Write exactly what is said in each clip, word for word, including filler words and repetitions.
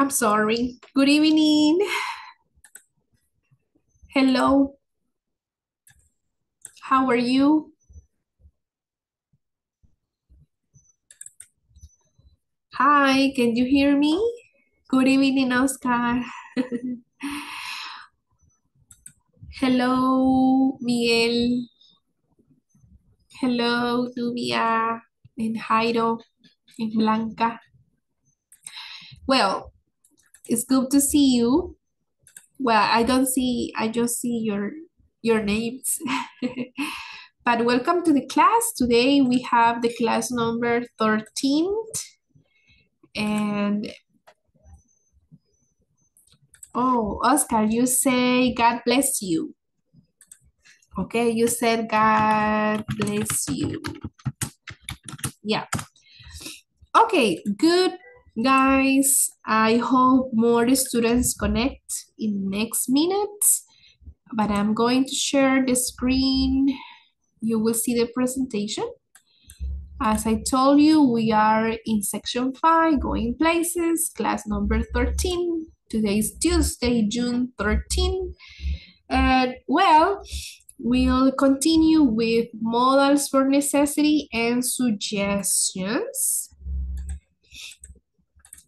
I'm sorry. Good evening. Hello. How are you? Hi, can you hear me? Good evening, Oscar. Hello, Miguel. Hello, Nubia and Jairo and Blanca. Well, it's good to see you. Well, I don't see, I just see your, your names. But welcome to the class. Today we have the class number thirteen. And, oh, Oscar, you say, God bless you. Okay, you said, God bless you. Yeah. Okay, good, guys. I hope more students connect in the next minutes. But I'm going to share the screen. You will see the presentation. As I told you, we are in section five, going places, class number thirteen. Today is Tuesday, June thirteenth. And well, we'll continue with modals for necessity and suggestions.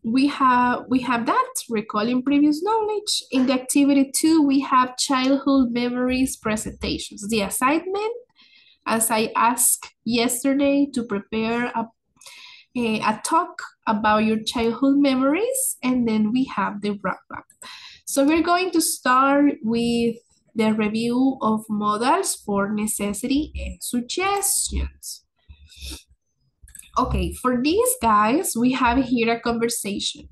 We have, we have that, recalling previous knowledge. In the activity two, we have childhood memories presentations. The assignment, as I asked yesterday, to prepare a, a, a talk about your childhood memories, and then we have the wrap-up. So we're going to start with the review of modals for necessity and suggestions. Okay, for these guys, we have here a conversation.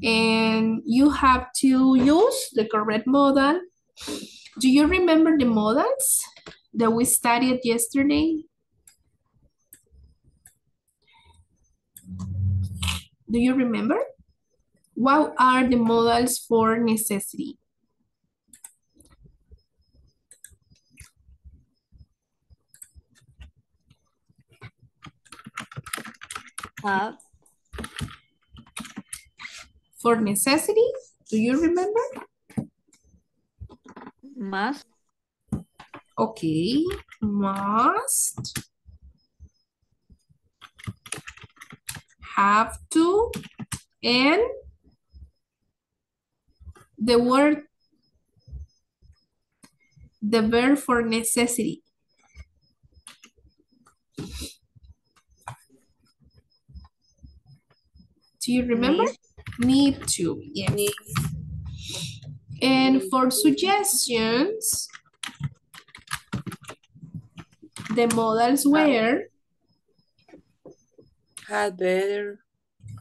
And you have to use the correct modal. Do you remember the modals that we studied yesterday? Do you remember? What are the modals for necessity? Have. For necessity, do you remember? Must. Okay, must, have to, and the word, the verb for necessity. Do you remember? Need, Need to, yes. Need. And for suggestions, the modals were had better.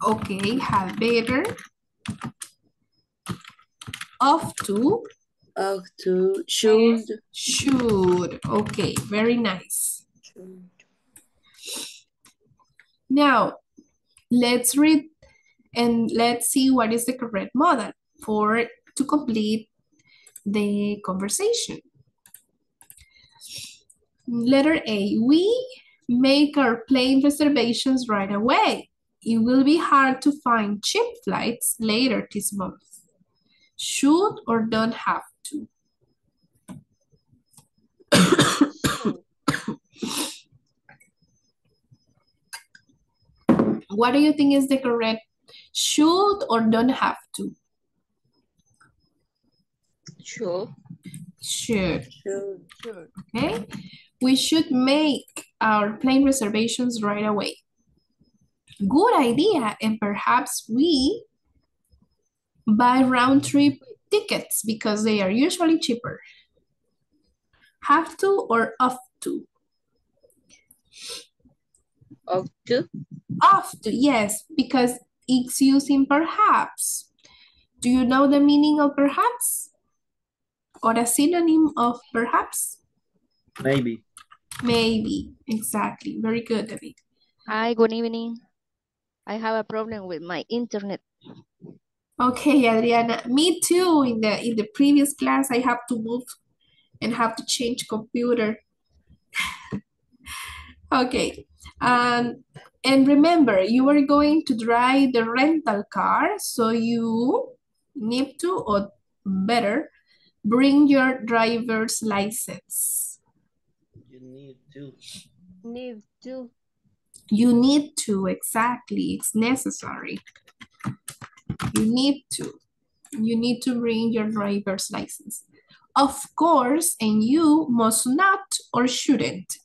Okay, had better. Of to. Of to. Should. Should. Okay, very nice. Should. Now, let's read and let's see what is the correct modal for to complete the conversation. Letter A, we make our plane reservations right away. It will be hard to find cheap flights later this month. Should or don't have to? What do you think is the correct? Should or don't have to? Should. Should. Should. Should. Okay. We should make our plane reservations right away. Good idea. And perhaps we buy round trip tickets because they are usually cheaper. Have to or off to? Off to. Off to, yes, because it's using perhaps. Do you know the meaning of perhaps? Or a synonym of perhaps? Maybe. Maybe, exactly. Very good, David. Hi, good evening. I have a problem with my internet. Okay, Adriana. Me too. In the in the previous class, I have to move and have to change computer. Okay. Um, and remember, you are going to drive the rental car, so you need to, or better, bring your driver's license. You need to. Need to. You need to, exactly. It's necessary. You need to. You need to bring your driver's license. Of course, and you must not or shouldn't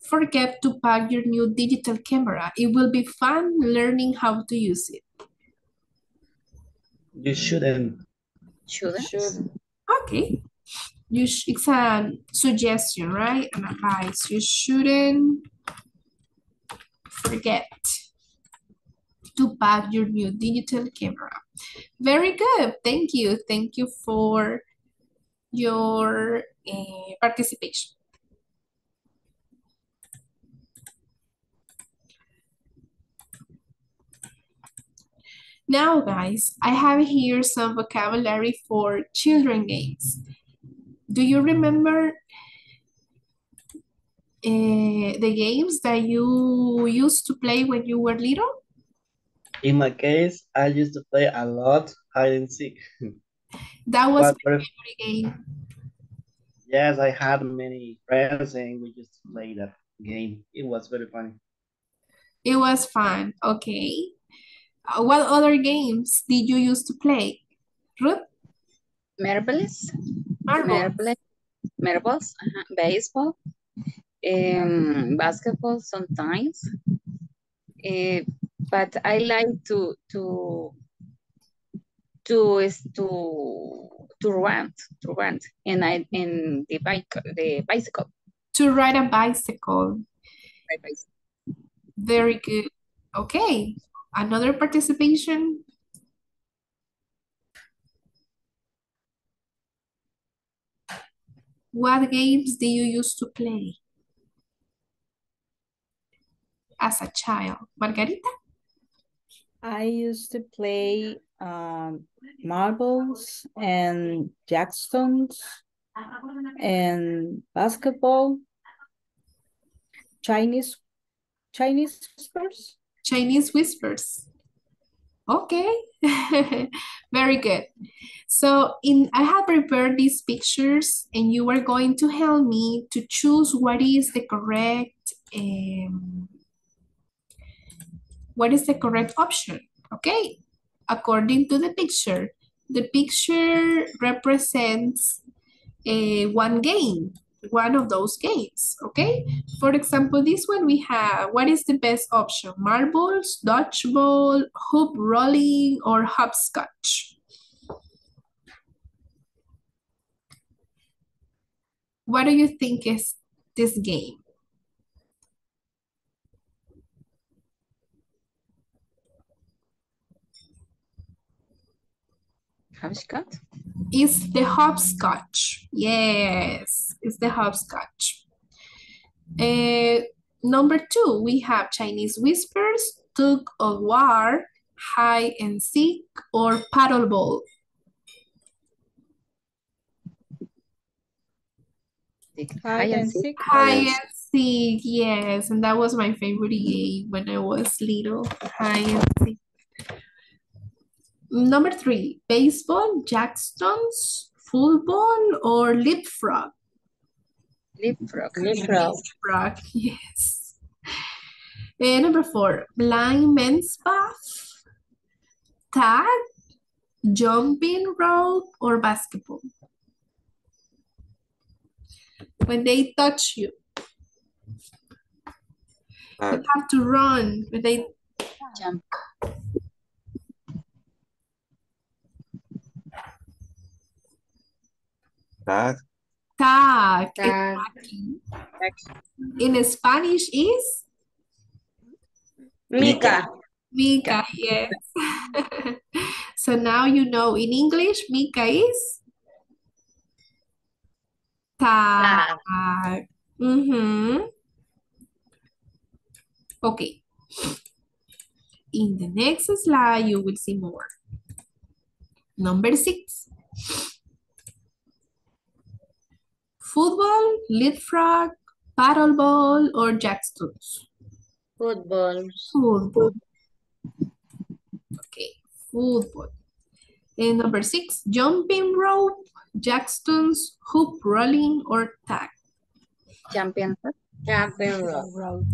forget to pack your new digital camera. It will be fun learning how to use it. You shouldn't. Shouldn't? Shouldn't. Okay. You sh it's a suggestion, right? An advice. You shouldn't forget to pack your new digital camera. Very good. Thank you. Thank you for your uh, participation. Now, guys, I have here some vocabulary for children games. Do you remember uh, the games that you used to play when you were little? In my case, I used to play a lot hide and seek. That was my favorite game. Yes, I had many friends and we used to play that game. It was very funny. It was fun. Okay. Uh, what other games did you used to play, Ruth? Marbles. Marbles. Marbles. Uh-huh. Baseball. Um, basketball sometimes. Uh, But I like to to to is to to rent to rent and I in the bike the bicycle to ride a bicycle. Ride bicycle. Very good. Okay, another participation. What games do you used to play as a child, Margarita? I used to play um, marbles and jackstones and basketball, Chinese, Chinese whispers. Chinese whispers. Okay, very good. So in I have prepared these pictures and you are going to help me to choose what is the correct um, what is the correct option, okay? According to the picture, the picture represents a, one game, one of those games, okay? For example, this one we have, what is the best option? Marbles, dodgeball, hoop rolling, or hopscotch? What do you think is this game? Hopscotch? It's the hopscotch. Yes, it's the hopscotch. Uh, number two, we have Chinese whispers, tug of war, hide and seek, or paddle ball. Hide and seek. Hide and seek, yes. And that was my favorite game when I was little. Hide and seek. Number three, baseball, jackstones, football, or leapfrog? Leapfrog. Leapfrog. Leapfrog, yes. And number four, blind man's path, tag, jumping rope, or basketball? When they touch you, uh, you have to run. When they jump. Tag. Tag. Tag. In Spanish is? Mica. Mica, yes. So now you know in English, mica is? Tag. Tag. Mm-hmm. Okay. In the next slide, you will see more. Number six. Football, leapfrog, paddleball, or jackstones? Football. Football. Okay, football. And number six, jumping rope, jackstones, hoop rolling, or tag. Jumping rope. Jumping rope.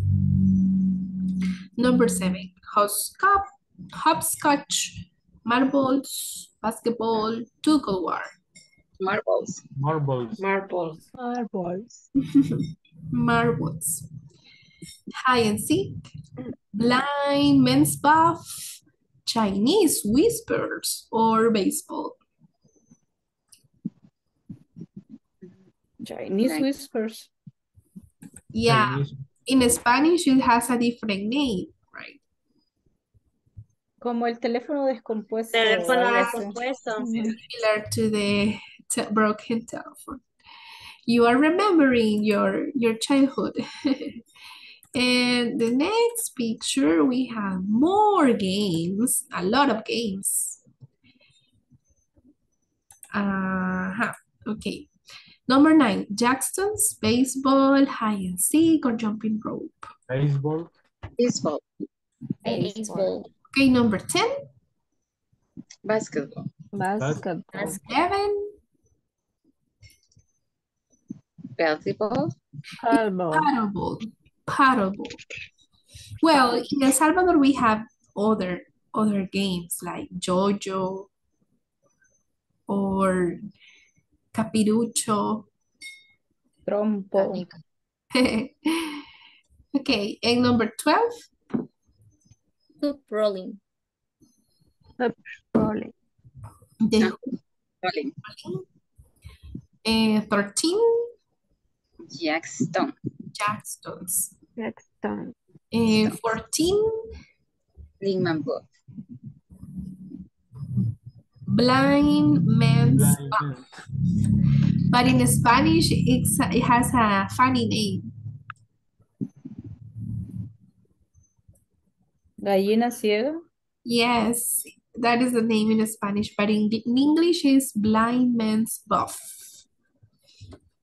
Number seven, hopscotch, hopscotch, marbles, basketball, tug-of-war. Marbles. Marbles. Marbles. Marbles. Marbles. Hide and seek, blind men's buff, Chinese whispers, or baseball. Chinese whispers. Yeah, Chinese. In Spanish it has a different name, right? Como el teléfono descompuesto. Teléfono descompuesto. Similar to the broken telephone. You are remembering your your childhood. And the next picture, we have more games, a lot of games. Uh-huh. Okay. Number nine, jackstones, baseball, hide and seek, or jumping rope. Baseball. Baseball. Baseball. Okay, number ten. Basketball. Basketball. Eleven. Basketball. Paddleball. Paddleball. Well, in El Salvador we have other other games like Jojo or Capirucho. Trompo. Okay, and number twelve. Hoop rolling. Hoop rolling. The hoop rolling. And thirteen. Jackstone. Jackstones. Jackstone. Uh, fourteen. Blind man book. Blind man's book. But in Spanish, it's, it has a funny name. Gallina ciega? Yes, that is the name in Spanish. But in, in English, it's blind man's buff.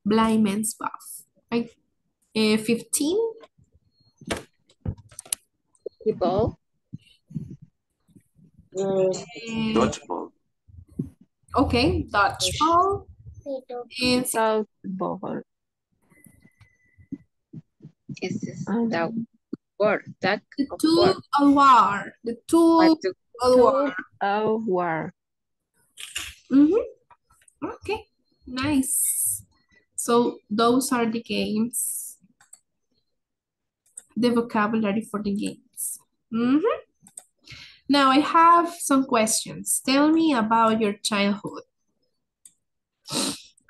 Blind man's buff. Right? Uh, fifteen. People. Dodgeball. Okay, dodgeball. And softball. Is this that word? That the two of war. The two of war. Of war. Mm-hmm. Okay, nice. So those are the games. The vocabulary for the games. Mm-hmm. Now I have some questions. Tell me about your childhood.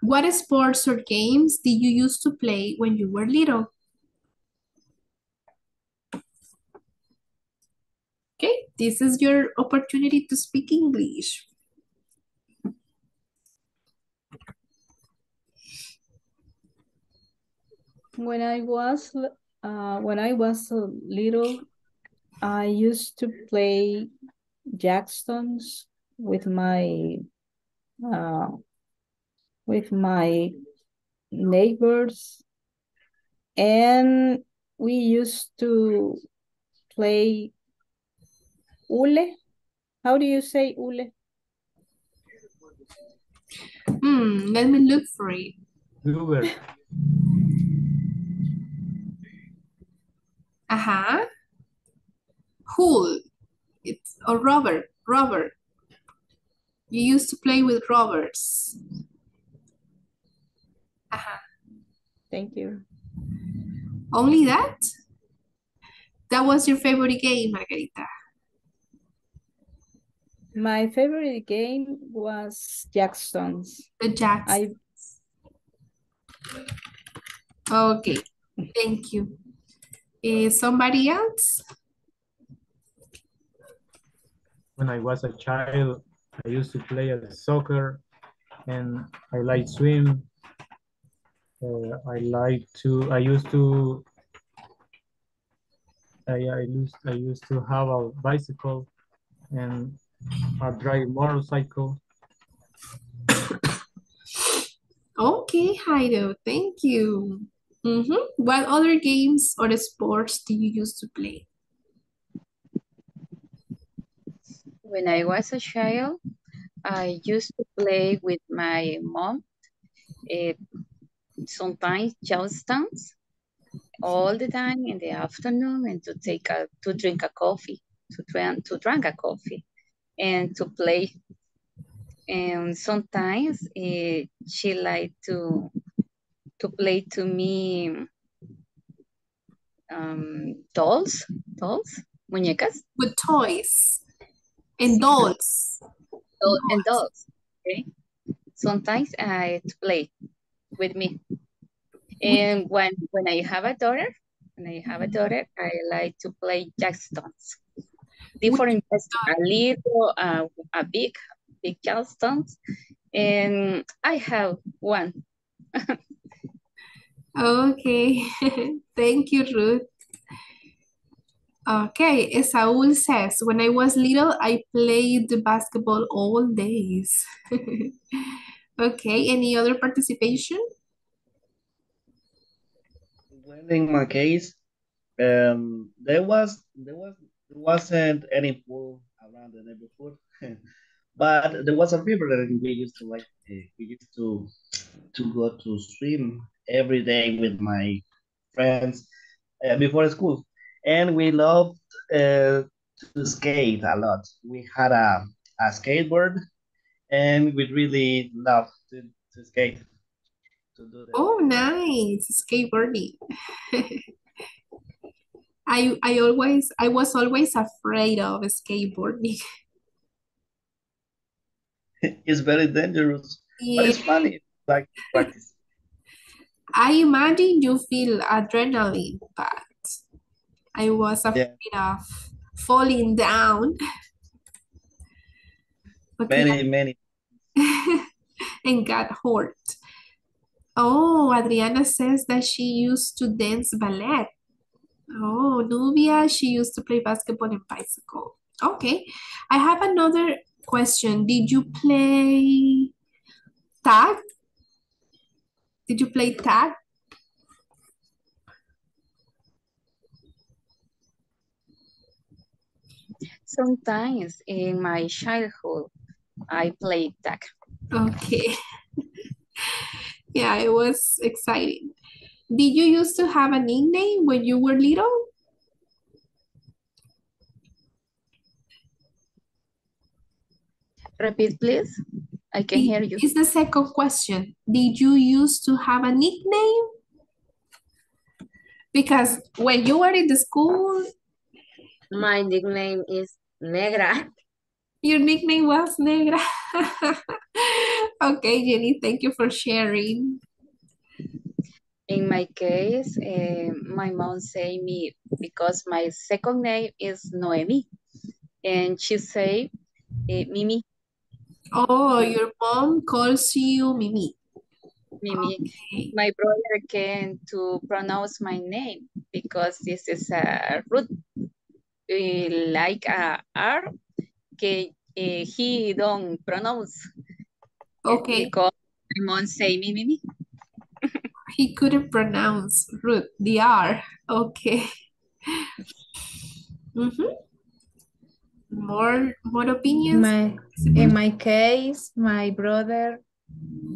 What sports or games did you used to play when you were little? Okay, this is your opportunity to speak English. When I was Uh, when I was little, I used to play jackstones with my uh, with my neighbors, and we used to play ule. How do you say ule? Hmm. Let me look for it. Uber. Uh-huh. Hool. It's a robber. Robber. You used to play with robbers. Uh-huh. Thank you. Only that? That was your favorite game, Margarita? My favorite game was Jackstones. The Jackstones. I... Okay. Thank you. Uh, somebody else? When I was a child, I used to play at soccer, and I like swim. Uh, I like to. I used to. I I used I used to have a bicycle, and a drive motorcycle. Okay, Jairo, thank you. Mm-hmm. What other games or sports do you used to play? When I was a child, I used to play with my mom, eh, sometimes just dance all the time in the afternoon, and to take a to drink a coffee, to drink to drink a coffee, and to play. And sometimes eh, she liked to to play to me um, dolls, dolls, muñecas with toys. And dolls. And dolls, okay? Sometimes I play with me. And when, when I have a daughter, when I have a daughter, I like to play jackstones. Different jackstones, a little, uh, a big, big jackstones. And I have one. Okay. Thank you, Ruth. Okay, Saul says, when I was little, I played the basketball all days. Okay, any other participation? Well, in my case, um, there was there was there wasn't any pool around the neighborhood, but there was a river that we used to like. Uh, we used to to go to swim every day with my friends uh, before school. And we loved uh, to skate a lot. We had a, a skateboard, and we really loved to, to skate. To do that. Oh, nice, skateboarding. I I always I was always afraid of skateboarding. It's very dangerous, yeah. But it's funny. Like practice. I imagine you feel adrenaline, but. I was afraid yeah. of falling down. Many, many. And got hurt. Oh, Adriana says that she used to dance ballet. Oh, Nubia, she used to play basketball and bicycle. Okay. I have another question. Did you play tag? Did you play tag? Sometimes in my childhood, I played tag. Okay. Yeah, it was exciting. Did you used to have a nickname when you were little? Repeat, please. I can hear you. It's the second question. Did you used to have a nickname? Because when you were in the school, my nickname is Negra. Your nickname was Negra. Okay, Jenny, thank you for sharing. In my case, uh, my mom say me because my second name is Noemi. And she say uh, Mimi. Oh, your mom calls you Mimi. Mimi. Okay. My brother came to pronounce my name because this is a root. Uh, like a R, que uh, he don't pronounce. Okay. Because my mom say me, me, me. He couldn't pronounce root, the R. Okay. Mm-hmm. More, more opinions? My, in my case, my brother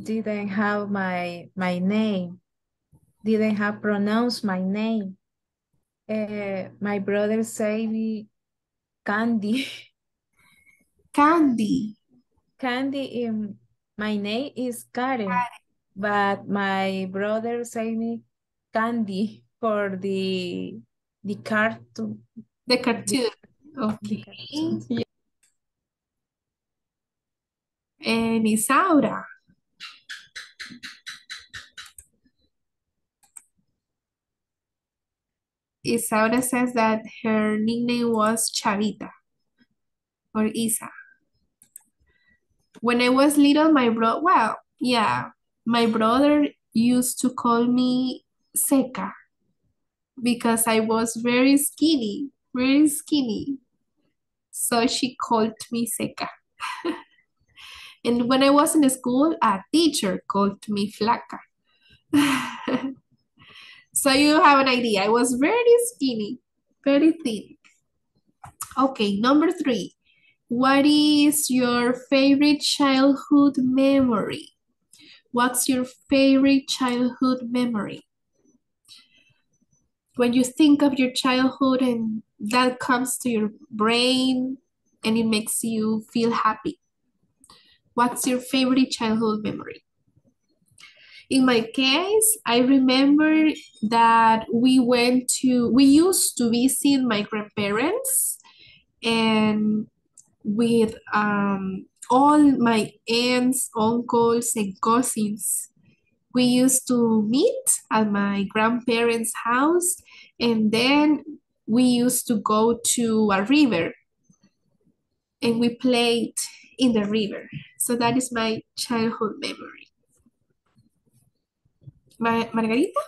didn't have my, my name. Didn't have pronounced my name. Uh, my brother say me Candy. Candy. Candy. Um, my name is Karen, Karen, but my brother say me Candy for the the cartoon. The cartoon. Okay. The cartoon. And Isaura. Isaura says that her nickname was Chavita or Isa. When I was little, my bro, well, yeah, my brother used to call me Seca because I was very skinny, very skinny. So she called me Seca. And when I was in school, a teacher called me Flaca. So you have an idea. I was very skinny, very thin. Okay, number three. What is your favorite childhood memory? What's your favorite childhood memory? When you think of your childhood and that comes to your brain and it makes you feel happy. What's your favorite childhood memory? In my case, I remember that we went to, we used to visit my grandparents and with um, all my aunts, uncles, and cousins. We used to meet at my grandparents' house and then we used to go to a river and we played in the river. So that is my childhood memory. Mar Margarita?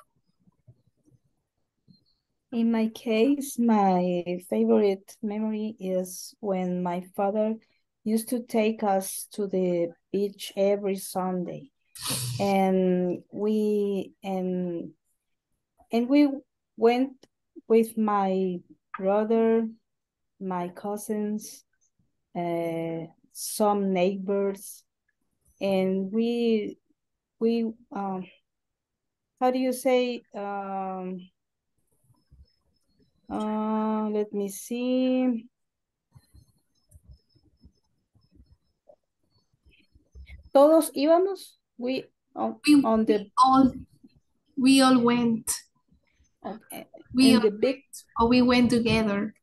In my case, my favorite memory is when my father used to take us to the beach every Sunday. And we and and we went with my brother, my cousins, uh, some neighbors, and we we um how do you say um uh let me see. Todos íbamos. We on, we, on the we all we all went. Okay. We all the big or we went together.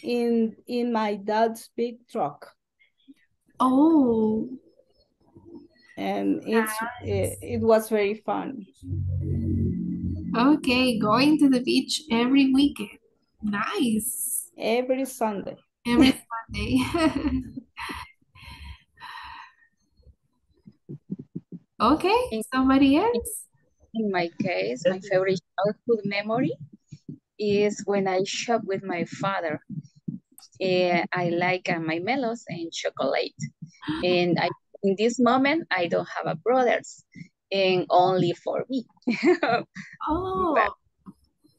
In in my dad's big truck. Oh. And it's nice. it, it was very fun. Okay, going to the beach every weekend. Nice. Every Sunday. Every Sunday. Okay, somebody else? In my case, my favorite childhood memory is when I shop with my father. Uh, I like uh, my melons and chocolate. And I, in this moment, I don't have a brothers, and only for me. Oh. But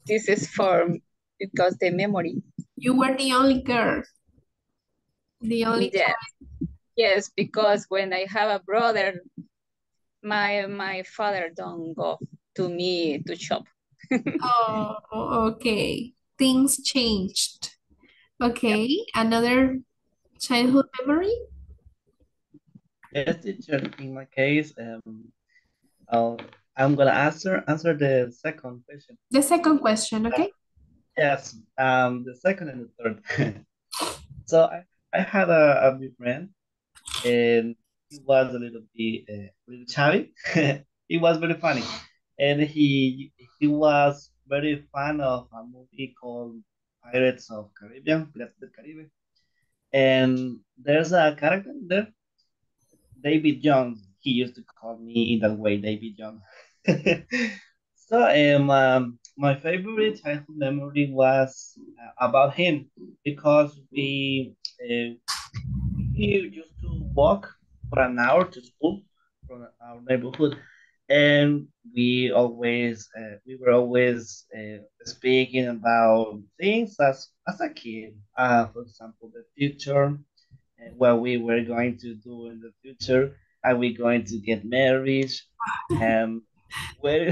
this is for, because the memory. You were the only girl. The only yes. Child. Yes, because when I have a brother, My my father don't go to me to shop. Oh, okay. Things changed. Okay, yep. Another childhood memory? Yes, teacher. In my case, um, I'll, I'm gonna answer answer the second question. The second question, okay? Uh, yes, um, the second and the third. So I I had a a big friend and. He was a little bit uh, little chubby. He was very funny, and he he was very fan of a movie called Pirates of the Caribbean. Pirates of the Caribbean, and there's a character there, David Jones. He used to call me in that way, David Jones. So um, um, my favorite childhood memory was uh, about him because we uh, he used to walk for an hour to school from our neighborhood, and we always uh, we were always uh, speaking about things as as a kid. Uh, for example, the future, uh, what we were going to do in the future. Are we going to get married? Um, where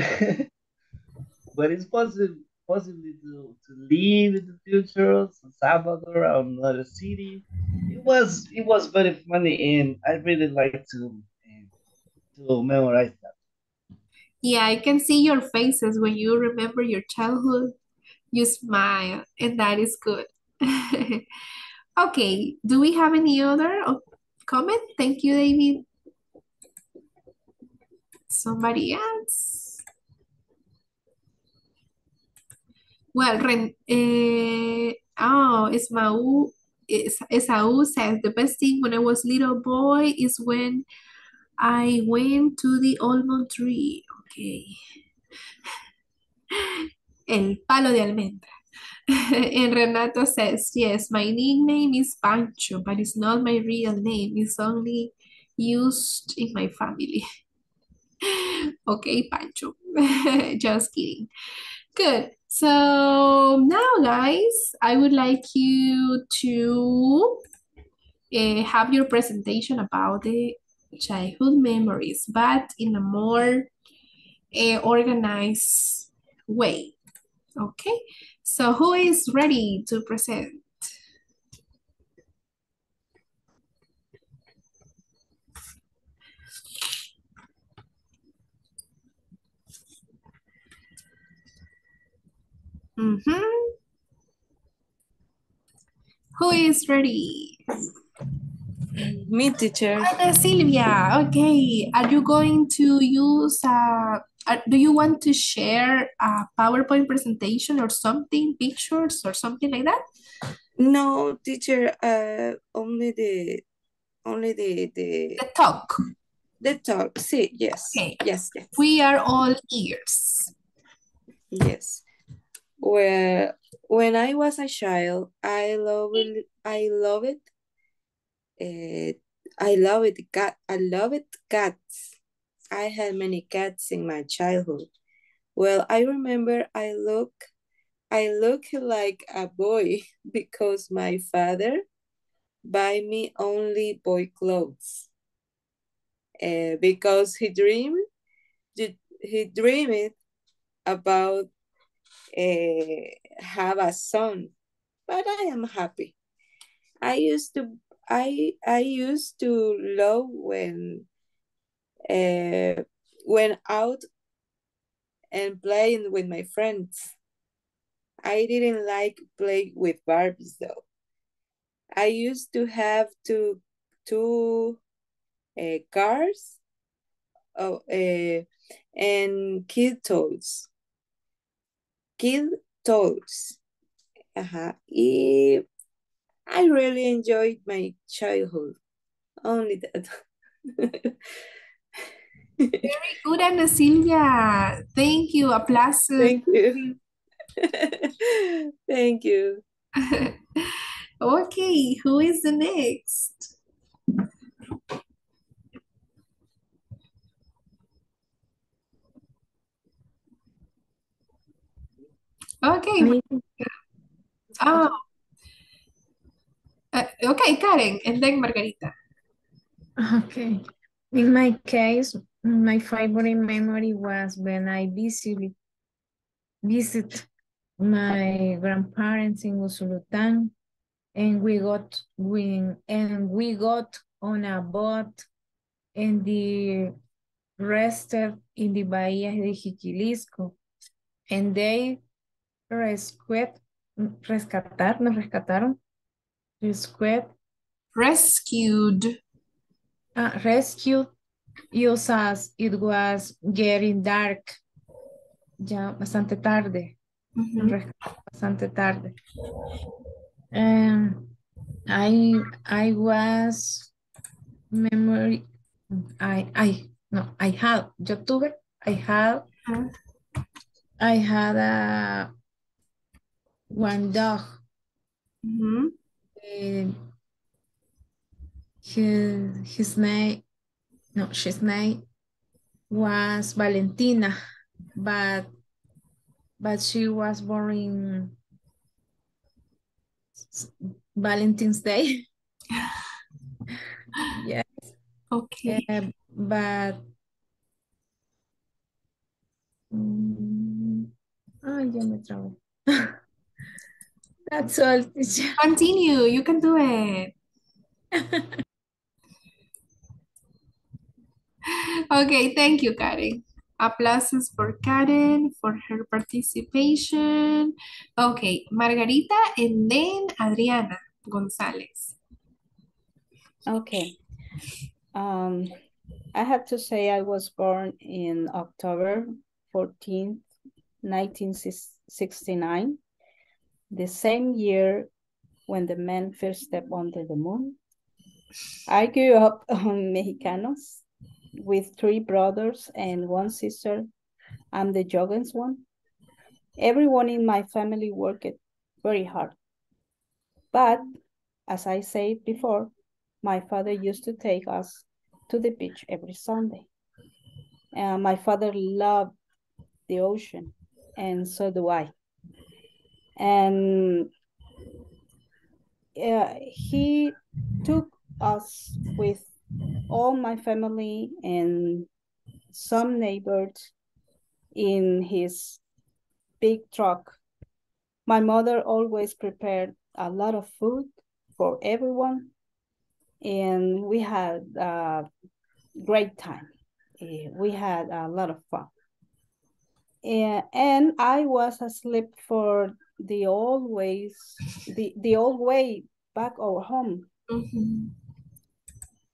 where is possible possibly to to live in the future, San Salvador or another city. It was it was very funny, and I really like to to memorize that. Yeah, I can see your faces when you remember your childhood. You smile, and that is good. Okay, do we have any other comment? Thank you, David. Somebody else? Well, uh, oh, it's Mau. Esau says, the best thing when I was little boy is when I went to the almond tree. Okay. El palo de almendra. And Renato says, yes, my nickname is Pancho, but it's not my real name. It's only used in my family. Okay, Pancho. Just kidding. Good. So now, guys, I would like you to uh, have your presentation about the childhood memories, but in a more uh, organized way. Okay. So who is ready to present? Mm-hmm. Who is ready? Me, teacher. Hi, Silvia. Okay. Are you going to use a, a, do you want to share a PowerPoint presentation or something, pictures or something like that? No, teacher. Uh, only the, only the, the, the talk. The talk. See, yes. Okay. Yes, yes. We are all ears. Yes. Where when I was a child, I loved I love it. Uh, I love it. Cat. I love it. Cats. I had many cats in my childhood. Well, I remember I look, I look like a boy because my father buy me only boy clothes. Uh, because he dreamed, he, he dreamed about. Uh, have a son, but I am happy. I used to I I used to love when uh, went out and playing with my friends. I didn't like play with Barbies though. I used to have two two uh, cars, oh, uh, and kid toys. Kid toys. Uh-huh. I really enjoyed my childhood. Only that. Very good, Ana Silvia. Thank you. Applause. Thank you. Thank you. Okay, who is the next? Okay. Oh. Uh, okay, Karen, and then Margarita. Okay. In my case, my favorite memory was when I visited, visit my grandparents in Usulután, and we got we, and we got on a boat and the rested in the Bahía de Jiquilisco, and they Rescued, rescatar, nos rescataron. Rescued. Rescued. Uh, rescued us as it was getting dark. Ya bastante tarde. Mm-hmm. Bastante tarde. Um, I, I was memory. I, I, no, I had, yo tuve, I had, I had a one dog. Mm-hmm. And his, his name, no, his name was Valentina, but but she was born in Valentine's Day. Yes. Okay. Uh, but um, oh, ya me trabé. That's all. Continue. You can do it. Okay. Thank you, Karen. Applauses for Karen for her participation. Okay. Margarita and then Adriana Gonzalez. Okay. Um, I have to say I was born in October fourteenth, nineteen sixty-nine. The same year when the man first stepped onto the moon. I grew up on Mexicanos with three brothers and one sister. I'm the youngest one. Everyone in my family worked very hard. But as I said before, my father used to take us to the beach every Sunday. Uh, my father loved the ocean. and so do I. And uh, he took us with all my family and some neighbors in his big truck. My mother always prepared a lot of food for everyone, and we had a great time. We had a lot of fun. And I was asleep for the old ways, the, the old way back our home. Mm-hmm.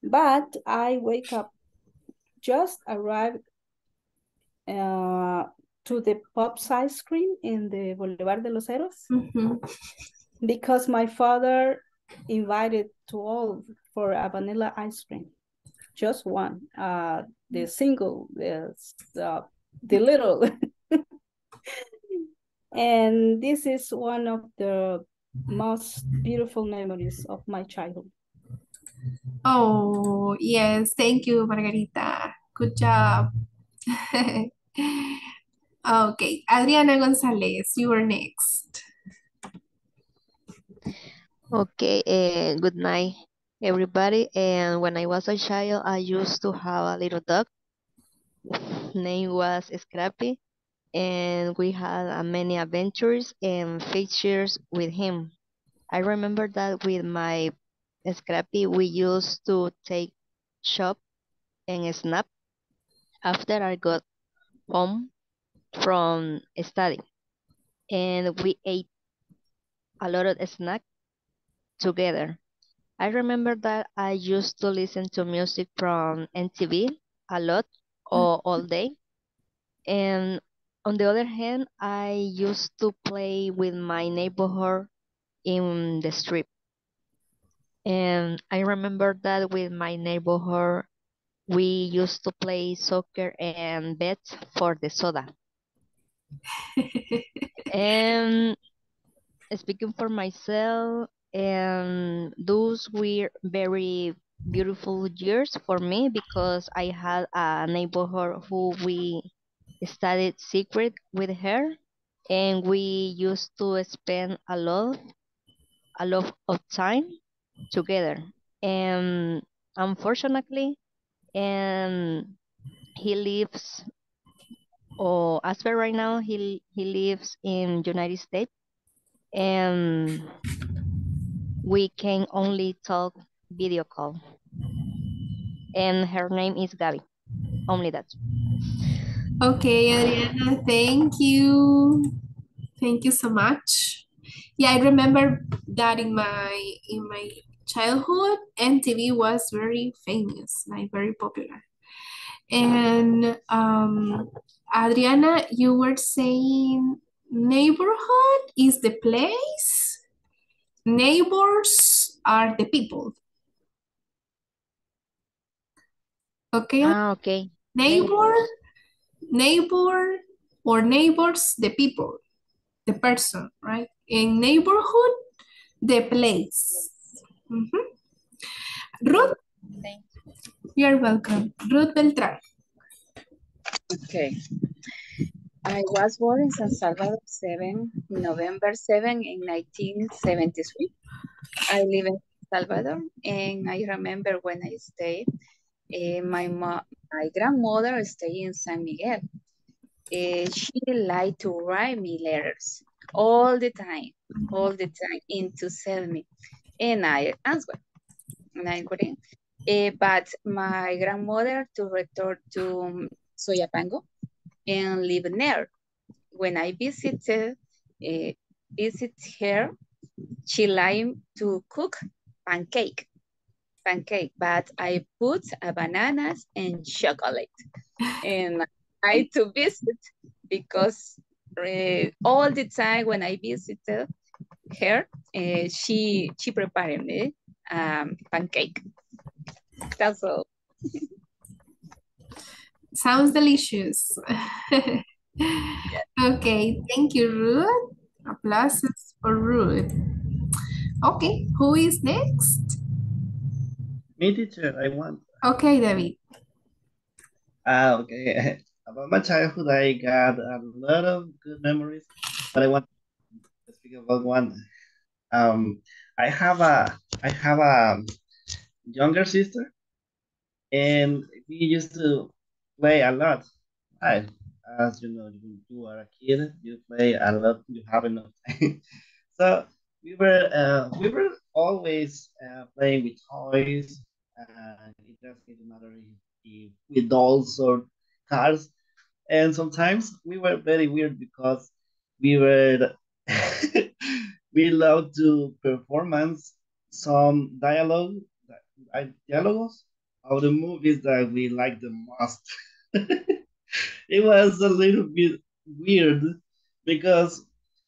But I wake up, just arrived uh, to the Pop's ice cream in the Boulevard de los Heros, mm-hmm. because my father invited to all for a vanilla ice cream, just one, uh, the single, the, the, the little. And this is one of the most beautiful memories of my childhood. Oh, yes. Thank you, Margarita. Good job. Okay. Adriana Gonzalez, you are next. Okay. Uh, good night, everybody. And when I was a child, I used to have a little dog. His name was Scrappy. And we had uh, many adventures and pictures with him. I remember that with my Scrappy, we used to take shop and snap after I got home from study. And we ate a lot of snacks together. I remember that I used to listen to music from M T V a lot or all day. And on the other hand, I used to play with my neighborhood in the street. And I remember that with my neighborhood, we used to play soccer and bet for the soda. And speaking for myself, and those were very beautiful years for me because I had a neighborhood who we studied secret with her, and we used to spend a lot, a lot of time together. And unfortunately, and he lives, or as for right now, he he lives in United States, and we can only talk video call. And her name is Gabby. Only that. Okay, Adriana, thank you. Thank you so much. Yeah, I remember that in my in my childhood, M T V was very famous, like very popular. And um, Adriana, you were saying neighborhood is the place. Neighbors are the people. Okay. Ah, okay. Neighbor. Neighbor or neighbors, the people, the person, right? In neighborhood, the place. Mm-hmm. Ruth, you're welcome. Ruth Beltran. Okay. I was born in San Salvador seven, November seventh in nineteen seventy-three. I live in San Salvador, and I remember when I stayed, Uh, my, my grandmother stayed in San Miguel. Uh, she liked to write me letters all the time, all the time, and to sell me. And I answered, and I couldn't. Uh, but my grandmother to return to Soyapango and live there. When I visited, uh, visit her, she liked to cook pancake. Pancake, but I put a bananas and chocolate. And I to visit because uh, all the time when I visited her, uh, she she prepared me um, pancake. That's all. Sounds delicious. Okay, thank you, Ruth. Applauses for Ruth. Okay, who is next? Me, teacher, I want. Okay, David. Ah, okay. about my childhood, I got a lot of good memories, but I want to speak about one. Um, I have a I have a younger sister, and we used to play a lot. I, as you know, when you are a kid, you play a lot. You have enough time, so we were uh, we were always uh, playing with toys. Uh, it doesn't matter if, if with dolls or cars, and sometimes we were very weird because we were we loved to performance some dialogue dialogues of the movies that we liked the most. It was a little bit weird because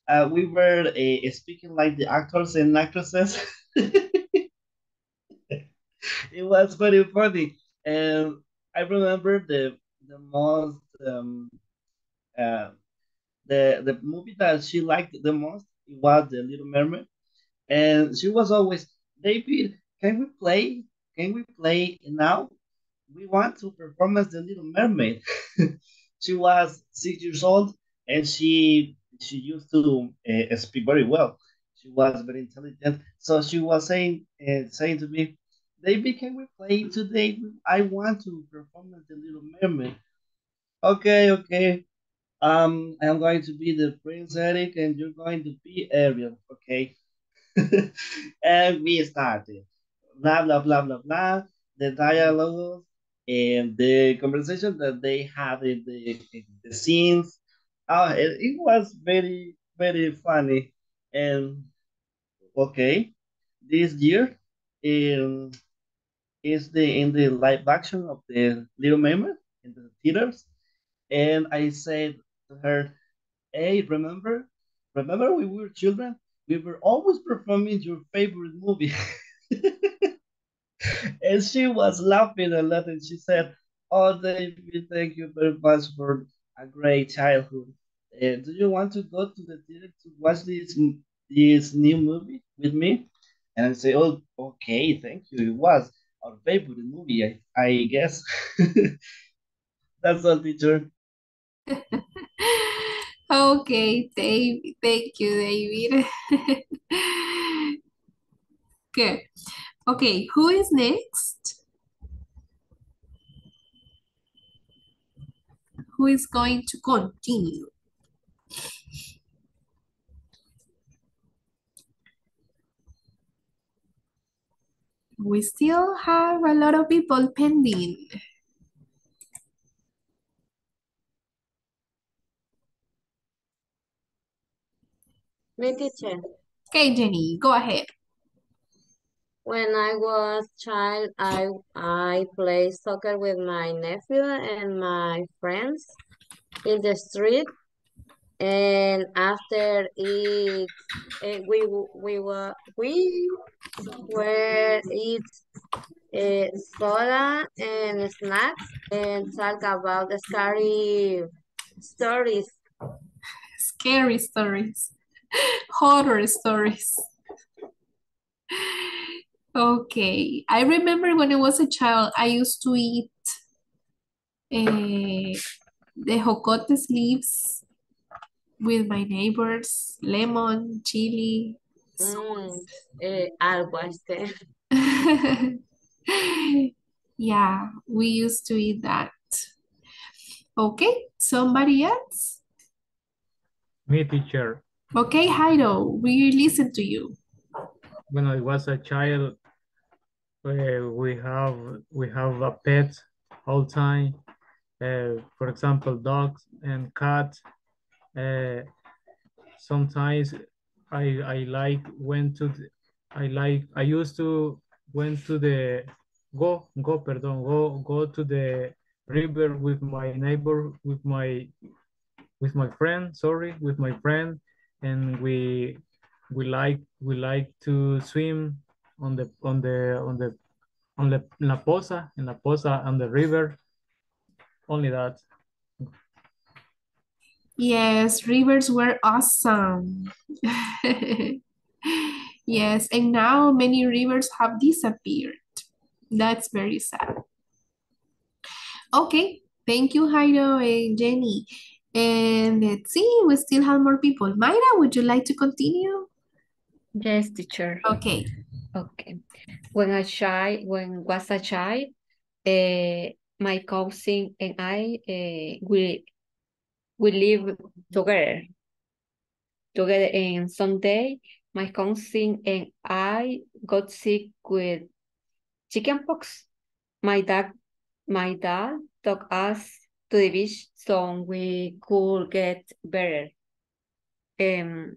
uh, we were uh, speaking like the actors and actresses. It was very funny, and I remember the the most um uh, the the movie that she liked the most was The Little Mermaid, and she was always, David, can we play? Can we play now? We want to perform as The Little Mermaid. She was six years old, and she she used to uh, speak very well. She was very intelligent, so she was saying uh, saying to me, David, can we play today? I want to perform as The Little Mermaid. Okay, okay. Um, I'm going to be the Prince Eric, and you're going to be Ariel. Okay. And we started. Blah, blah, blah, blah, blah. The dialogue and the conversation that they had in the, in the scenes. Uh, it, it was very, very funny. And okay, this year, in is the in the live action of The Little Mermaid in the theaters, and I said to her, hey, remember remember when we were children, we were always performing your favorite movie. And she was laughing a lot, and she said, oh, David, thank you very much for a great childhood. Uh, do you want to go to the theater to watch this this new movie with me? And I say, oh, okay, thank you. It was our favorite movie, I, I guess. That's all, teacher. Okay, Dave, thank you, David. Good. Okay, who is next? Who is going to continue? We still have a lot of people pending. Me, teacher. Okay, Jenny, go ahead. When I was a child, I, I played soccer with my nephew and my friends in the street. And after it, it we we were we were eat uh, soda and snacks and talk about the scary stories, scary stories, horror stories. Okay, I remember when I was a child, I used to eat uh, the jocotes leaves with my neighbors, lemon, chili, salt. Mm, eh, yeah, we used to eat that. Okay, somebody else? Me, teacher. Okay, Jairo, we listen to you. When I was a child, uh, we have we have a pet all time. Uh, for example, dogs and cats. Uh, sometimes I I like went to the, I like I used to went to the go go pardon go go to the river with my neighbor with my with my friend sorry with my friend and we we like we like to swim on the on the on the on the la poza in la poza on the river, only that. Yes, rivers were awesome. Yes, and now many rivers have disappeared. That's very sad. Okay, Thank you, Jairo and Jenny. And let's see, we still have more people. Mayra, would you like to continue? Yes, teacher. Okay. Okay. When I child, when was a child, uh, my cousin and I, uh, we we live together. Together, and someday my cousin and I got sick with chickenpox. My dad, my dad took us to the beach so we could get better. Um,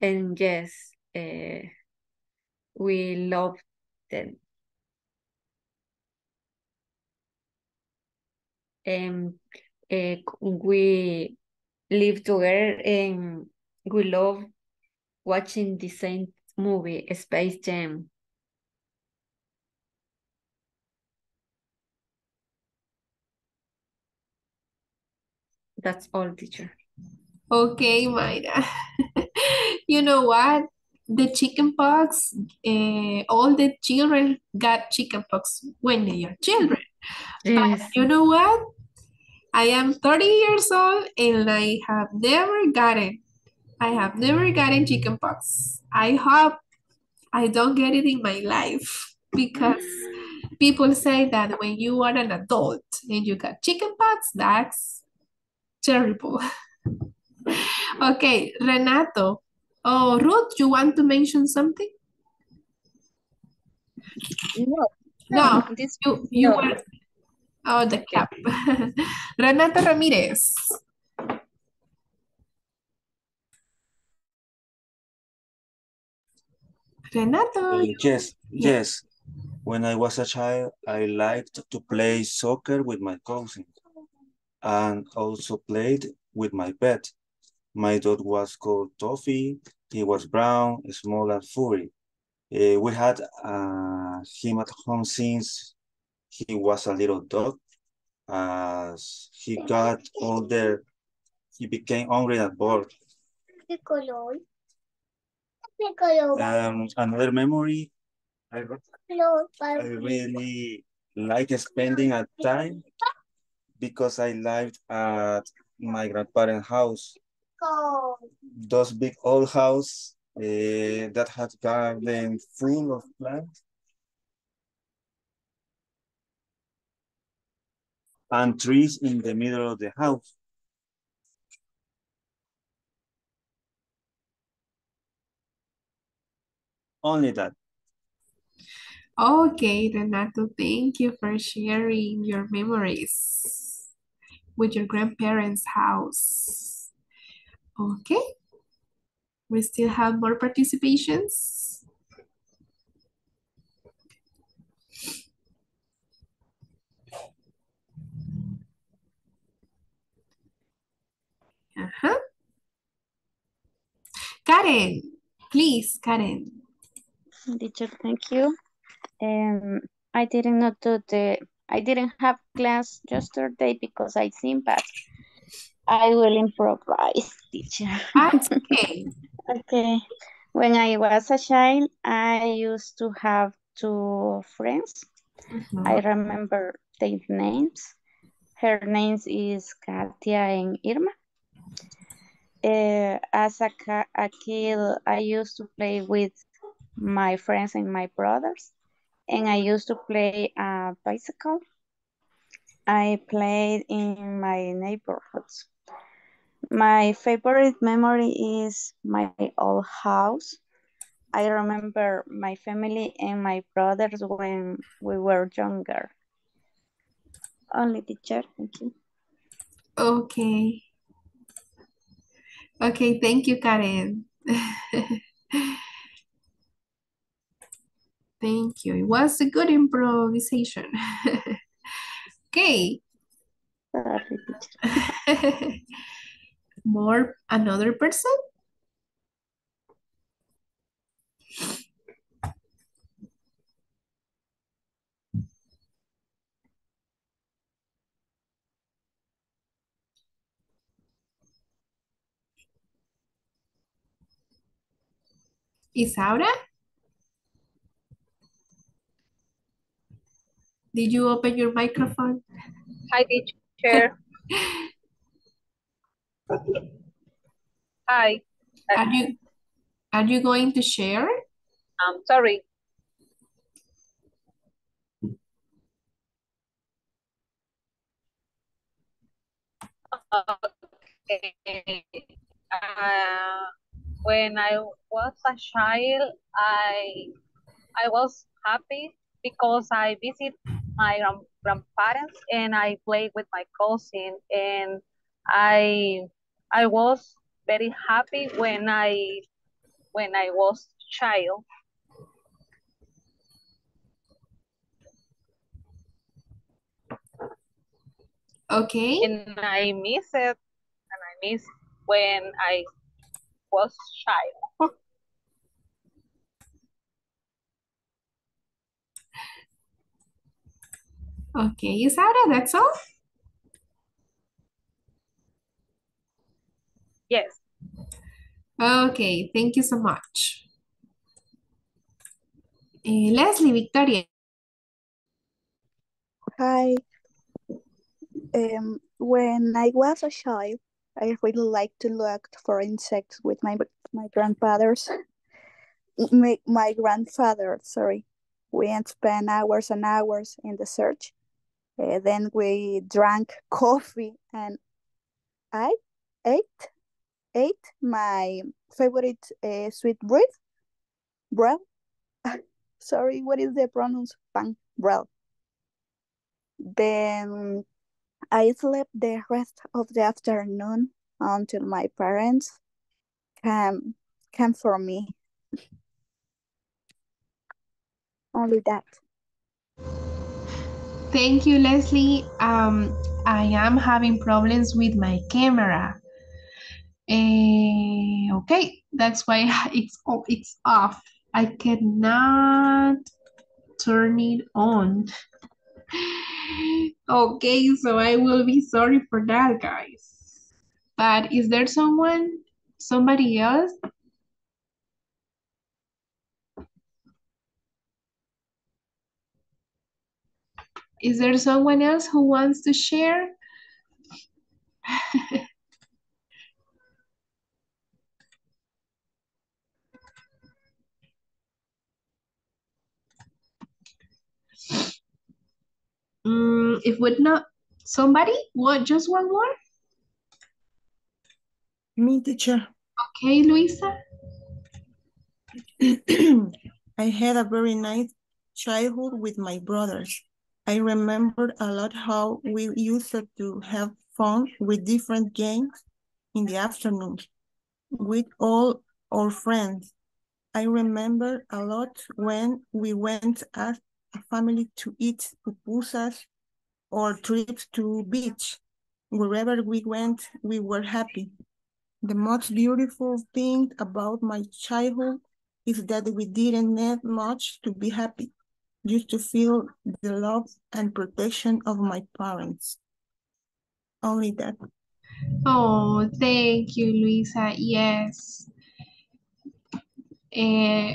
and yes, uh, we loved them. Um, uh, we live together and we love watching the same movie, Space Jam. That's all, teacher. Okay, Mayra. You know what? The chickenpox, uh, all the children got chickenpox when they are children. Yes. But you know what? I am thirty years old and I have never gotten, I have never gotten chickenpox. I hope I don't get it in my life because people say that when you are an adult and you got chickenpox, that's terrible. Okay, Renato. Oh, Ruth, you want to mention something? No. No, this, you, you no. Were... Oh, the cap. Renato Ramirez. Renato. Yes, yes. When I was a child, I liked to play soccer with my cousin and also played with my pet. My dog was called Toffee. He was brown, small, and furry. Uh, we had uh, him at home since he was a little dog. As he got older, he became hungry and bored. Um, another memory, I, I really like spending a time because I lived at my grandparents' house. Oh. Those big old house uh, that had garden full of plants and trees in the middle of the house. Only that. Okay, Renato, thank you for sharing your memories with your grandparents' house. Okay, we still have more participations. Uh-huh. Karen, please, Karen. Teacher, thank you. Um, I didn't not do the. I didn't have class yesterday because I think bad. I will improvise, teacher. Okay. Okay. When I was a child, I used to have two friends. Mm-hmm. I remember their names. Her name is Katia and Irma. Uh, as a, a kid, I used to play with my friends and my brothers. And I used to play a bicycle. I played in my neighborhoods. My favorite memory is my old house. I remember my family and my brothers when we were younger. Only teacher, thank you. Okay. Okay, thank you, Karen. Thank you. It was a good improvisation. Okay. More another person? Isaura? Did you open your microphone? Hi, teacher. Hi. Are you, are you going to share? I'm sorry. Okay. Uh, when I was a child, I I was happy because I visit my grandparents and I played with my cousin, and I I was very happy when I when I was child. Okay. And I miss it, and I miss when I was child. Okay, is that that's all? Yes. Okay, thank you so much. Uh, Leslie, Victoria. Hi. Um, when I was a child, I really liked to look for insects with my my grandfathers. My, my grandfather, sorry. We spent hours and hours in the search. Uh, then we drank coffee and I ate ate my favorite uh, sweet bread. Bread. Sorry, what is the pronounce? Pan. Bread. Then I slept the rest of the afternoon until my parents came, came for me. Only that. Thank you, Leslie. Um, I am having problems with my camera. Uh, okay, that's why it's, oh, it's off. I cannot turn it on. Okay, so I will be sorry for that, guys. But is there someone, somebody else? Is there someone else who wants to share? Mm, if would not somebody want just one more? Me, teacher. Okay, Luisa. I had a very nice childhood with my brothers. I remembered a lot how we used to have fun with different games in the afternoon with all our friends. I remember a lot when we went as a family to eat pupusas or trips to beach. Wherever we went, we were happy. The most beautiful thing about my childhood is that we didn't need much to be happy. Used to feel the love and protection of my parents. Only that. Oh, thank you, Luisa. Yes. Uh,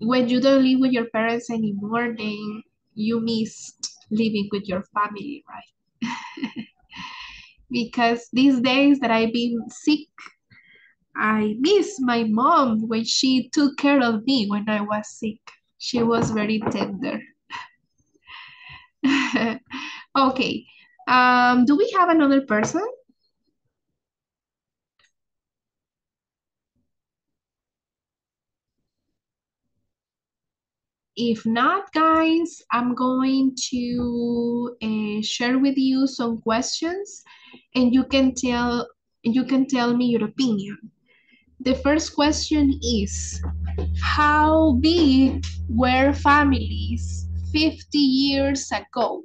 when you don't live with your parents anymore, then you missed living with your family, right? Because these days that I've been sick, I miss my mom when she took care of me when I was sick. She was very tender. Okay. Um, do we have another person? If not, guys, I'm going to uh, share with you some questions, and you can tell you can tell me your opinion. The first question is, how big were families fifty years ago?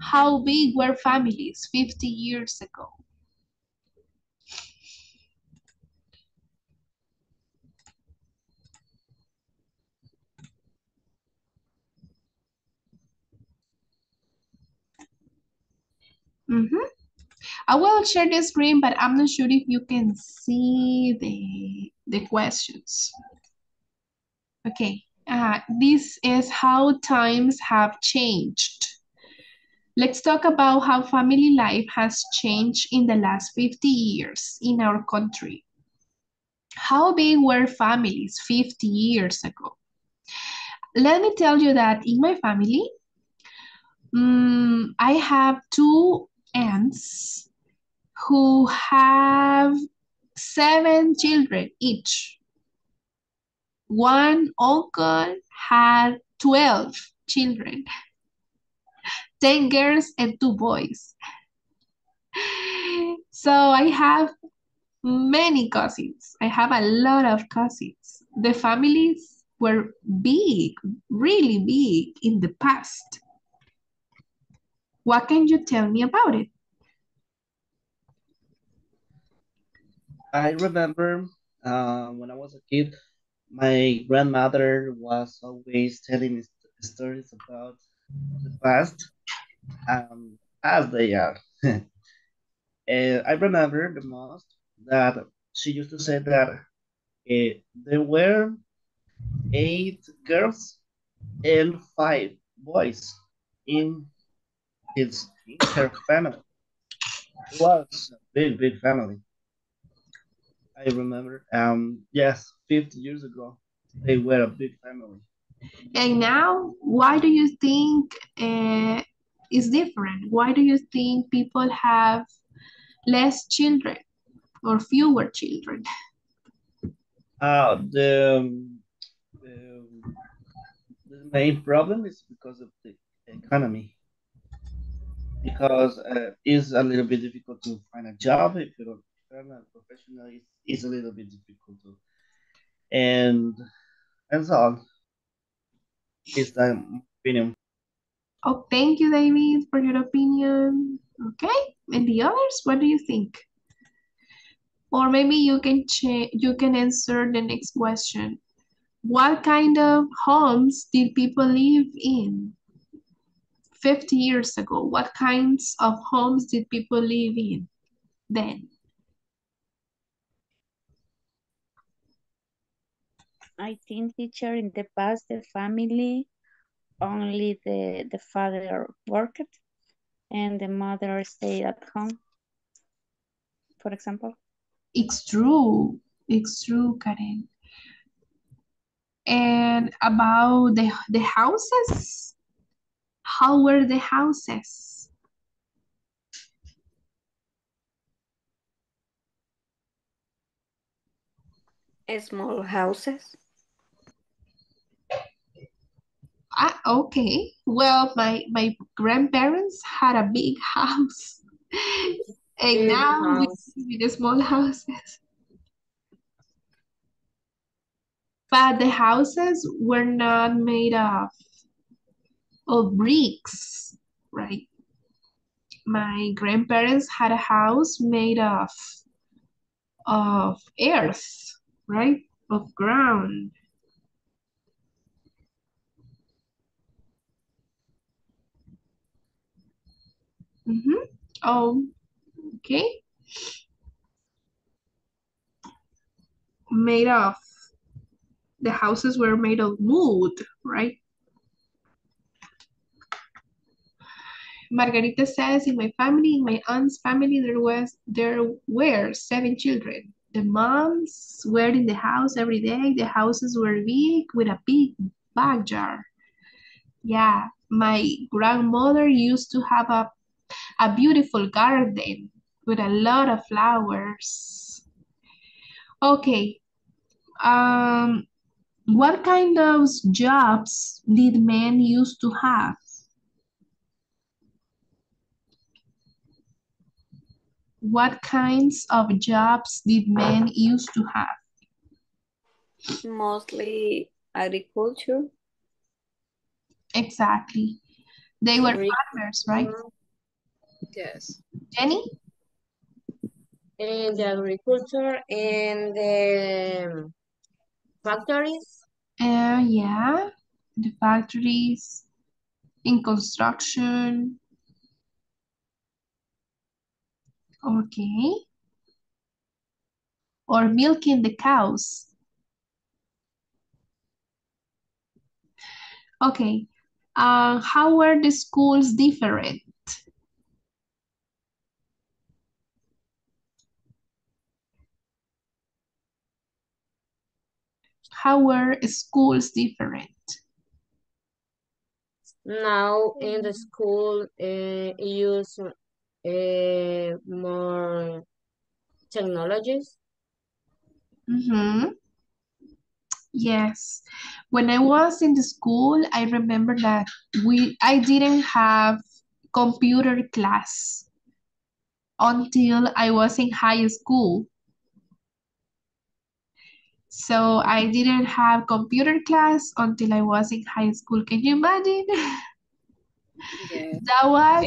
How big were families fifty years ago? Mm-hmm. I will share the screen, but I'm not sure if you can see the, the questions. Okay, uh, this is how times have changed. Let's talk about how family life has changed in the last fifty years in our country. How big were families fifty years ago? Let me tell you that in my family, um, I have two aunts who have seven children each. One uncle had twelve children, ten girls and two boys. So I have many cousins. I have a lot of cousins. The families were big, really big in the past. What can you tell me about it? I remember uh, when I was a kid, my grandmother was always telling me st- stories about the past um, as they are. And I remember the most that she used to say that uh, there were eight girls and five boys in, his, in her family. It was a big, big family. I remember, um, yes, fifty years ago, they were a big family. And now, why do you think uh, it's different? Why do you think people have less children or fewer children? Uh, the, the, the main problem is because of the economy. Because uh, it's a little bit difficult to find a job if you don't. Professional is, is a little bit difficult too. And and so on. It's my opinion. Oh, thank you, David, for your opinion. Okay, and the others, what do you think? Or maybe you can cha- you can answer the next question. What kind of homes did people live in fifty years ago? What kinds of homes did people live in then? I think, teacher, in the past, the family, only the, the father worked and the mother stayed at home, for example. It's true. It's true, Karen. And about the, the houses, how were the houses? Small houses. Ah, okay. Well, my, my grandparents had a big house. And big now house. We live in small houses. But the houses were not made of, of bricks, right? My grandparents had a house made of, of earth, right? Of ground. Mm-hmm. Oh, okay. Made of, the houses were made of wood, right? Margarita says, in my family, in my aunt's family, there was, there were seven children. The moms were in the house every day. The houses were big with a big backyard. Yeah, my grandmother used to have a A beautiful garden with a lot of flowers. Okay. Um, what kind of jobs did men used to have? What kinds of jobs did men used to have? Mostly agriculture. Exactly. They were farmers, right? Yes. Jenny? And the agriculture and the factories. Uh, yeah, the factories, in construction. Okay. Or milking the cows. Okay. Uh, how were the schools different? how were schools different? Now in the school uh, use uh, more technologies. Mm-hmm. Yes. When I was in the school, I remember that we I didn't have computer class until I was in high school. So I didn't have computer class until I was in high school. Can you imagine? Yes. That was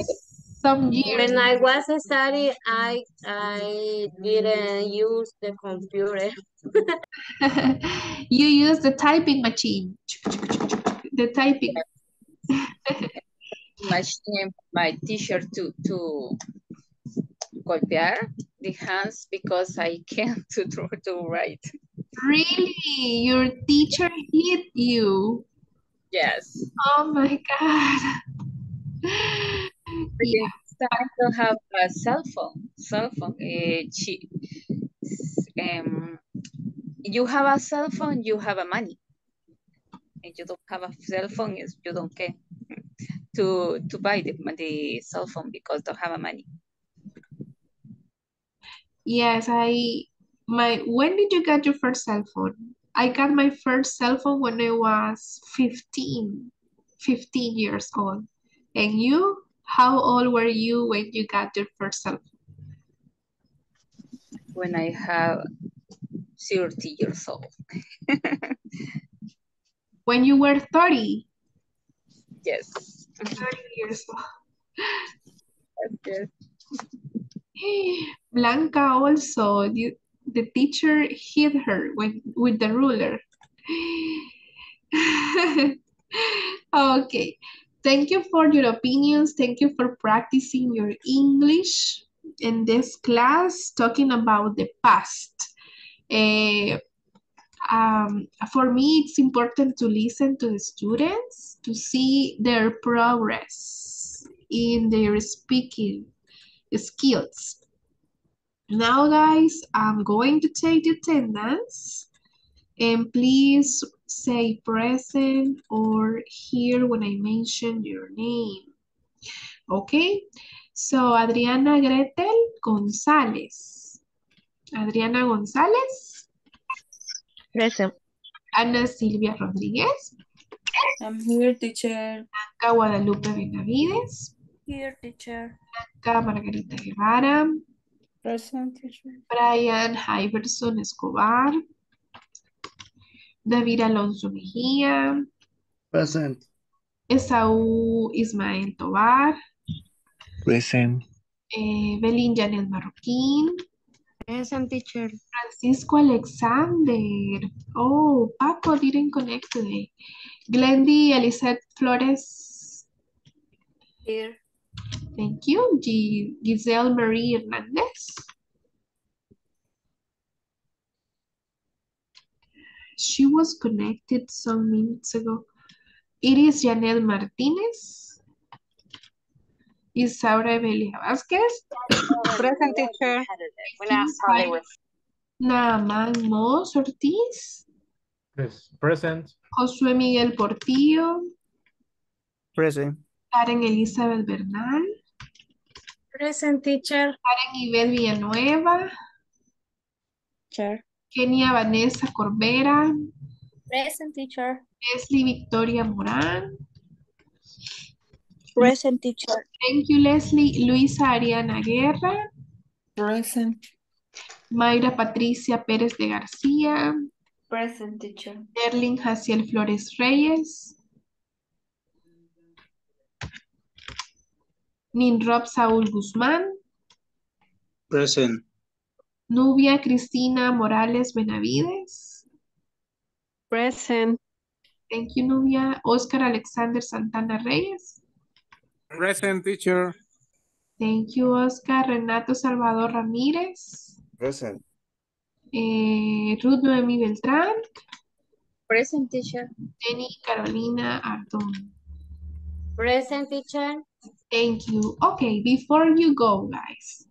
some years. When I was studying, I I didn't use the computer. You use the typing machine. The typing. Machine. My teacher to to copiar the hands because I can't to draw to write. Really? Your teacher hit you? Yes. Oh my God. Yeah. I don't have a cell phone. Cell phone. Uh, she, um, you have a cell phone, you have a money. If you don't have a cell phone, you don't care to to buy the, the cell phone because don't have a money. Yes, I. My when did you get your first cell phone? I got my first cell phone when I was fifteen, fifteen years old. And you, how old were you when you got your first cell phone? When I have thirty years old. When you were thirty? Yes. thirty years old. Yes, yes. Blanca also. You, The teacher hit her with, with the ruler. Okay. Thank you for your opinions. Thank you for practicing your English in this class, talking about the past. Uh, um, for me, it's important to listen to the students to see their progress in their speaking skills. Now, guys, I'm going to take the attendance and please say present or here when I mention your name. Okay, so Adriana Gretel Gonzalez. Adriana Gonzalez. Present. Ana Silvia Rodriguez. I'm here, teacher. Blanca Guadalupe Benavides. Here, teacher. Blanca Margarita Guevara. Present, teacher. Brian Iverson Escobar. David Alonso Mejía. Present. Esaú Ismael Tobar. Present. Eh, Belín Janet Marroquín. Present, teacher. Francisco Alexander. Oh, Paco didn't connect today. Glendy Elizabeth Flores. Here. Thank you. G Giselle Marie Hernandez. She was connected some minutes ago. Iris Janel Martinez. Isaura Evelia Vázquez. Present, teacher. Naaman Moss Ortiz. Present. Josué Miguel Portillo. Present. Karen Elizabeth Bernal. Present, teacher. Karen Yvette Villanueva. Chair. Kenia Vanessa Corbera. Present, teacher. Leslie Victoria Moran. Present, teacher. Thank you, Leslie. Luisa Ariana Guerra. Present. Mayra Patricia Pérez de García. Present, teacher. Erling Jaciel Flores Reyes. Ninrob Saúl Guzmán. Present. Nubia Cristina Morales Benavides. Present. Thank you, Nubia. Oscar Alexander Santana Reyes. Present, teacher. Thank you, Oscar. Renato Salvador Ramírez. Present. Eh, Ruth Noemi Beltrán. Present, teacher. Jenny Carolina Ardón. Present, teacher. Thank you. Okay, before you go, guys,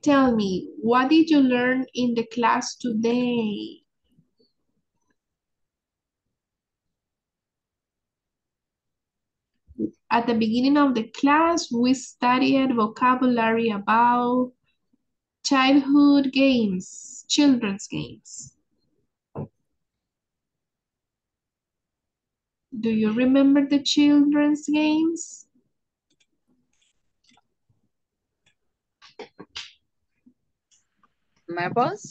tell me, what did you learn in the class today? At the beginning of the class, we studied vocabulary about childhood games, children's games. Do you remember the children's games? Marbles,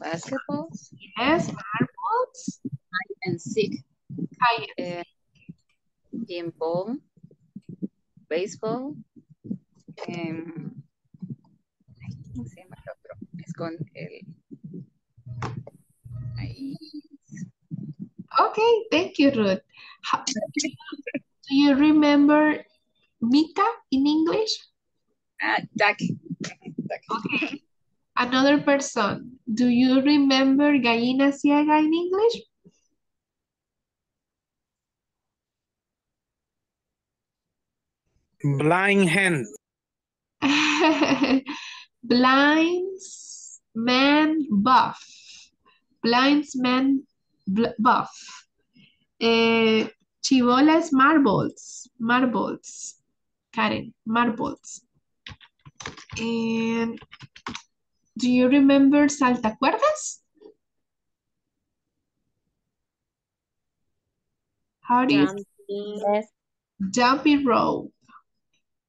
basketballs. Yes, marbles. Hide and seek. Hide. Uh, pinball, baseball, um, ¿cómo se llama el otro? Es con el. Ahí. Okay, thank you, Ruth. How, do you remember Mika in English? Uh, duck. duck. Okay. Another person, do you remember gallina ciega in English? Blind hand. Blind man buff. Blind man buff. Uh, chibolas marbles. Marbles. Karen, marbles. And... do you remember saltacuerdas? How do you yes. Jumping rope?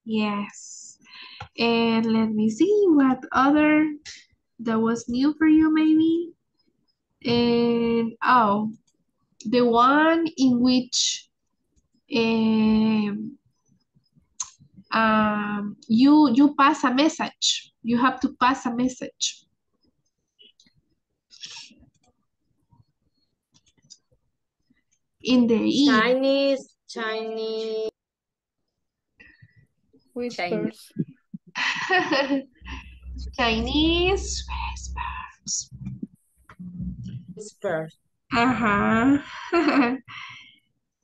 Yes. And let me see what other that was new for you, maybe. And oh, the one in which um, um you you pass a message. You have to pass a message. In the E. Chinese, Chinese. Whispers. Chinese. Chinese whispers. Whispers. Uh-huh.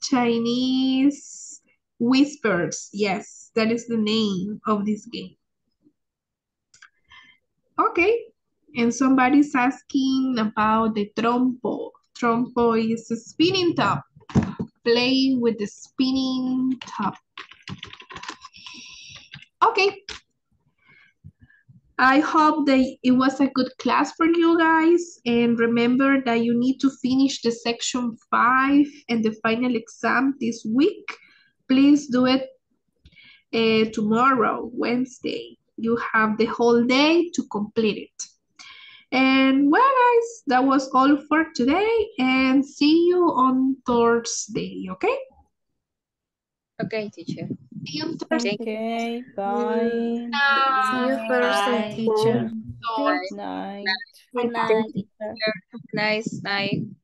Chinese whispers. Yes, that is the name of this game. Okay, and somebody's asking about the trompo. Trompo is a spinning top. Playing with the spinning top. Okay. I hope that it was a good class for you guys. And remember that you need to finish the section five and the final exam this week. Please do it uh, tomorrow, Wednesday. You have the whole day to complete it. And well, guys, that was all for today. And see you on Thursday, okay? Okay, teacher. See you on Thursday. Okay, bye. Good night. See you Thursday, teacher. Good night. Good night. Good night. Nice night.